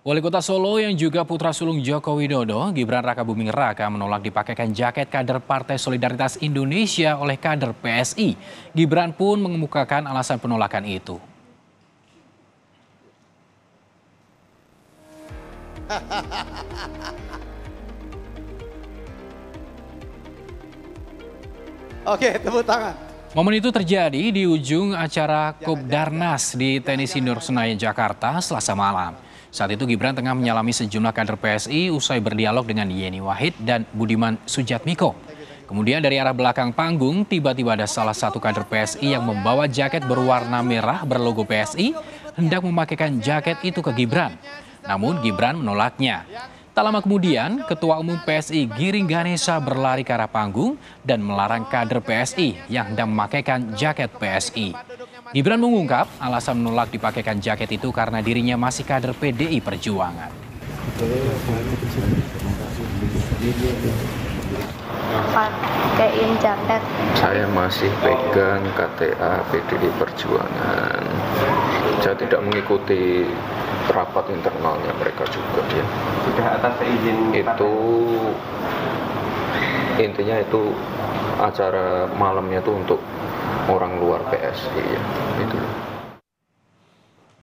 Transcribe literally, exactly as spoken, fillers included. Wali Kota Solo yang juga putra sulung Joko Widodo, Gibran Rakabumi Raka menolak dipakaikan jaket kader Partai Solidaritas Indonesia oleh kader P S I. Gibran pun mengemukakan alasan penolakan itu. Oke, tepuk tangan. Momen itu terjadi di ujung acara Kopdarnas di Tennis Indoor Senayan, Jakarta, Selasa malam. Saat itu Gibran tengah menyalami sejumlah kader P S I usai berdialog dengan Yeni Wahid dan Budiman Sujatmiko. Kemudian dari arah belakang panggung, tiba-tiba ada salah satu kader P S I yang membawa jaket berwarna merah berlogo P S I, hendak memakaikan jaket itu ke Gibran. Namun Gibran menolaknya. Tak lama kemudian, Ketua Umum P S I Giring Ganesha berlari ke arah panggung dan melarang kader P S I yang hendak memakaikan jaket P S I. Gibran mengungkap alasan menolak dipakaikan jaket itu karena dirinya masih kader P D I Perjuangan. Pakaiin jaket. Saya masih pegang K T A P D I Perjuangan. Saya tidak mengikuti rapat internalnya mereka juga ya. Sudah atas izin itu partai. Intinya itu acara malamnya itu untuk orang luar P S I ya. Itu.